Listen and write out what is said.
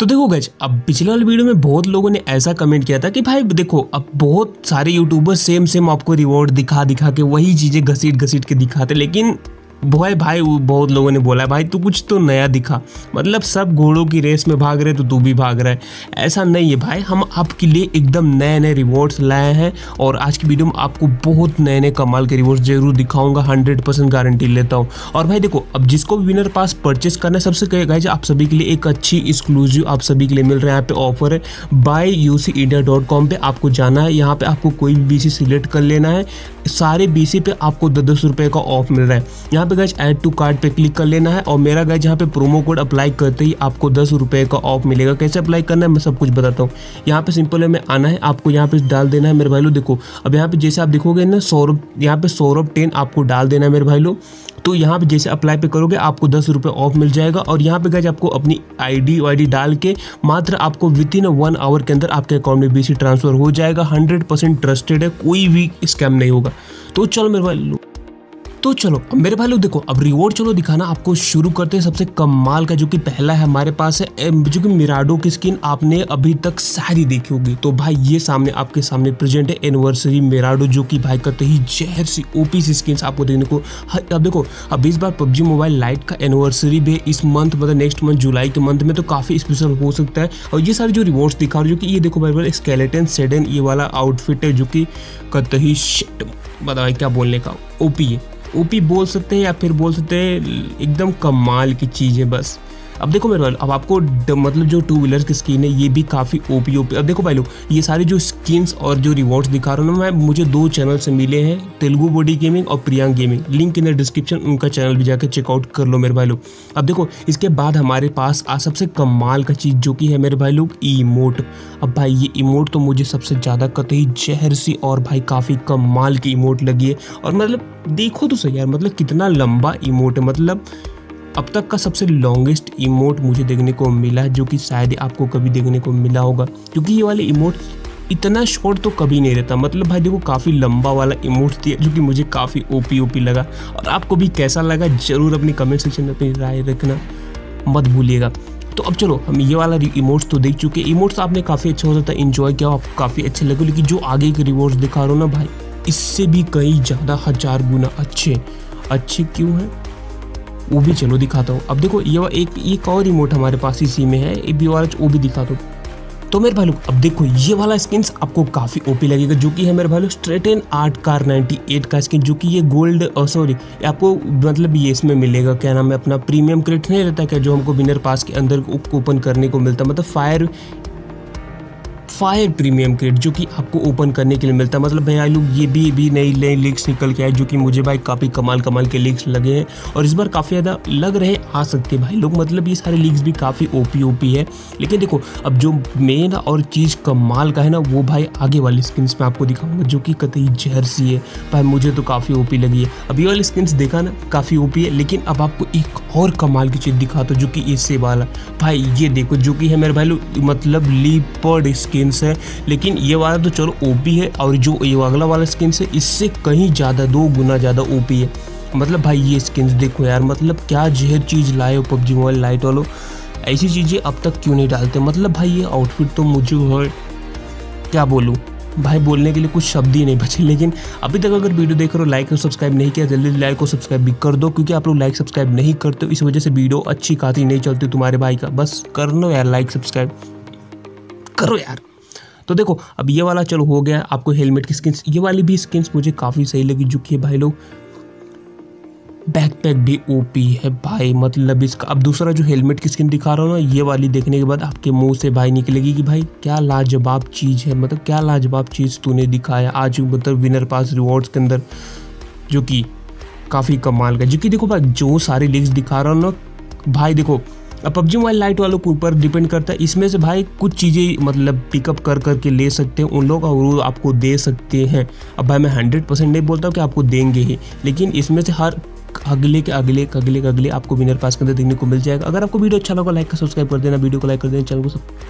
तो देखो गाइज, अब पिछले वाले वीडियो में बहुत लोगों ने ऐसा कमेंट किया था कि भाई देखो अब बहुत सारे यूट्यूबर्स सेम आपको रिवॉर्ड दिखा के वही चीज़ें घसीट के दिखाते, लेकिन भाई बहुत लोगों ने बोला भाई तू कुछ तो नया दिखा, मतलब सब घोड़ों की रेस में भाग रहे तो तू भी भाग रहा है। ऐसा नहीं है भाई, हम आपके लिए एकदम नए रिवॉर्ड्स लाए हैं और आज की वीडियो में आपको बहुत नए कमाल के रिवॉर्ड्स जरूर दिखाऊंगा, 100% गारंटी लेता हूँ। और भाई देखो, अब जिसको भी विनर पास परचेस करना है, सबसे कहेगा जी आप सभी के लिए एक अच्छी एक्सक्लूसिव आप सभी के लिए मिल रहा है। यहाँ पे ऑफर है buy ucindia.com पे आपको जाना है, यहाँ पर आपको कोई भी BC सिलेक्ट कर लेना है, सारे BC पे आपको 10-10 रुपये का ऑफ मिल रहा है। यहाँ पे गाइज ऐड टू कार्ट पे क्लिक कर लेना है और मेरा गाइज यहाँ पे प्रोमो कोड अप्लाई करते ही आपको 10 रुपये का ऑफ मिलेगा। कैसे अप्लाई करना है मैं सब कुछ बताता हूँ। यहाँ पे सिंपल है, मैं आना है, आपको यहाँ पे डाल देना है मेरे भाई लोग। देखो अब यहाँ पे जैसे आप देखोगे ना सौरभ, यहाँ पे सौरभ 10 आपको डाल देना है मेरे भाई लोग। तो यहाँ पे जैसे अप्लाई पे करोगे आपको 10 रुपये ऑफ मिल जाएगा और यहाँ पे गाइज आपको अपनी आईडी डाल के मात्र आपको विदिन 1 आवर के अंदर आपके अकाउंट में BC ट्रांसफर हो जाएगा। 100% ट्रस्टेड है, कोई भी स्कैम नहीं होगा। तो चलो मेरे भाई लोग, मेरे भाई लोग देखो अब रिवॉर्ड चलो दिखाना आपको शुरू करते हैं। सबसे कमाल का जो कि पहला है हमारे पास है, जो कि मिराडो की स्किन आपने अभी तक सारी देखी होगी। तो भाई ये सामने आपके सामने प्रेजेंट है एनिवर्सरी मिराडो, जो कि भाई कतई ही जहर सी ओपी सी स्किन आपको देखने को। अब देखो अब इस बार PUBG मोबाइल लाइट का एनिवर्सरी भी इस मंथ मतलब नेक्स्ट मंथ जुलाई के मंथ में, तो काफ़ी स्पेशल हो सकता है। और ये सारे जो रिवॉर्ड्स दिखा रहे हो, जो कि ये देखो भाई भाई स्केलेटन सेडन ये वाला आउटफिट है, जो कि कतई शिट बताओ क्या बोलने का, ओपी है, ओपी बोल सकते हैं या फिर बोल सकते हैं एकदम कमाल की चीज़ है बस। अब देखो मेरे भाई, अब आपको मतलब जो 2 व्हीलर की स्किन है ये भी काफ़ी ओपी। अब देखो भाई लोग ये सारी जो स्किन्स और जो रिवॉर्ड्स दिखा रहा हूँ मैं, मुझे 2 चैनल से मिले हैं, तेलुगु बॉडी गेमिंग और Priyang gaming, link in the description, उनका चैनल भी जाकर चेकआउट कर लो मेरे भाई लोग। अब देखो इसके बाद हमारे पास सबसे कमाल का चीज़ जो कि है मेरे भाई लोग इमोट। अब भाई ये इमोट तो मुझे सबसे ज़्यादा कतई जहर सी और भाई काफ़ी कमाल की इमोट लगी है। और मतलब देखो तो सही यार, मतलब कितना लंबा इमोट है, मतलब अब तक का सबसे लॉन्गेस्ट इमोट मुझे देखने को मिला है, जो कि शायद आपको कभी देखने को मिला होगा, क्योंकि ये वाले इमोट इतना शॉर्ट तो कभी नहीं रहता। मतलब भाई देखो काफ़ी लंबा वाला इमोट दिया, जो कि मुझे काफ़ी ओपी लगा। और आपको भी कैसा लगा ज़रूर अपनी कमेंट सेक्शन में अपनी राय रखना मत भूलिएगा। तो अब चलो हम ये वाला इमोट्स तो देख चुके, इमोट्स आपने काफ़ी अच्छा होता था इन्जॉय किया, आपको काफ़ी अच्छे लगे, लेकिन जो आगे के रिवॉर्ड्स दिखा रहा हूँ ना भाई, इससे भी कई ज़्यादा 1000 गुना अच्छे क्यों हैं वो भी चलो दिखाता हूँ। अब देखो ये एक और रिमोट हमारे पास इसी में है, ये भी वो भी दिखाता हूँ। तो मेरे भाई लोग अब देखो ये वाला स्किन्स आपको काफ़ी ओपी लगेगा, जो कि है मेरे भाई लोग स्ट्रेटन 8 कार 98 का स्किन, जो कि ये गोल्ड सॉरी आपको मतलब ये इसमें मिलेगा, क्या नाम है अपना प्रीमियम क्रेट नहीं रहता क्या, जो हमको विनर पास के अंदर ओपन करने को मिलता, मतलब फायर प्रीमियम क्रेट जो कि आपको ओपन करने के लिए मिलता है। मतलब भाई लोग ये भी नई लीक्स निकल के आए, जो कि मुझे भाई काफ़ी कमाल के लीक्स लगे हैं और इस बार काफ़ी ज़्यादा लग रहे आ सकते भाई लोग, मतलब ये सारे लीक्स भी काफ़ी ओपी है। लेकिन देखो अब जो मेन और चीज़ कमाल का है ना, वो भाई आगे वाली स्किन्स में आपको दिखाऊंगा, जो कि कतई जहर सी है भाई, मुझे तो काफ़ी ओपी लगी है। अब ये वाली स्किन्स देखा ना काफ़ी ओपी है, लेकिन अब आपको एक और कमाल की चीज़ दिखाता हूँ, जो कि इससे वाला भाई ये देखो, जो कि है मेरे भाई लोग मतलब लीपर्ड स्किन है, लेकिन ये वाला तो चलो ओपी है और जो ये अगला वाला स्किन है इससे कहीं ज़्यादा 2 गुना ज़्यादा ओपी है। मतलब भाई ये स्किन्स देखो यार, मतलब क्या जहर चीज़ लाए हो PUBG मोबाइल लाइट वालों, ऐसी चीज़ें अब तक क्यों नहीं डालते। मतलब भाई ये आउटफिट तो मुझे क्या बोलूँ भाई, बोलने के लिए कुछ शब्द ही नहीं बचे। लेकिन अभी तक अगर वीडियो देख रहे हो, लाइक और सब्सक्राइब नहीं किया, जल्दी लाइक और सब्सक्राइब भी कर दो, क्योंकि आप लोग लाइक सब्सक्राइब नहीं करते हो, इस वजह से वीडियो अच्छी खासी नहीं चलती तुम्हारे भाई का। बस कर लो यार, लाइक सब्सक्राइब करो यार। तो देखो अब ये वाला चलो हो गया आपको हेलमेट की स्किन्स, ये वाली भी स्किन्स मुझे काफ़ी सही लगी, जो कि भाई लोग बैकपैक भी ओपी है भाई, मतलब इसका। अब दूसरा जो हेलमेट की स्किन दिखा रहा हूँ ना, ये वाली देखने के बाद आपके मुंह से भाई निकलेगी कि भाई क्या लाजवाब चीज़ है, मतलब क्या लाजवाब चीज़ तूने दिखाया आज मतलब विनर पास रिवॉर्ड्स के अंदर, जो कि काफ़ी कमाल का। जो कि देखो भाई जो सारे लिंक्स दिखा रहा हूँ ना भाई, देखो अब PUBG Mobile Lite वालों के ऊपर डिपेंड करता है, इसमें से भाई कुछ चीज़ें मतलब पिकअप कर करके ले सकते हैं उन लोग और वो आपको दे सकते हैं। अब भाई मैं 100% नहीं बोलता हूँ कि आपको देंगे ही, लेकिन इसमें से हर अगले आपको विनर पास करते देखने को मिल जाएगा। अगर आपको वीडियो अच्छा लगा लाइक का सब्सक्राइब कर देना, वीडियो को लाइक कर देना, चैनल को